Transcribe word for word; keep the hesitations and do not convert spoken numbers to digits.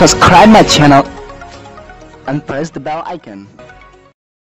Subscribe my channel and press the bell icon.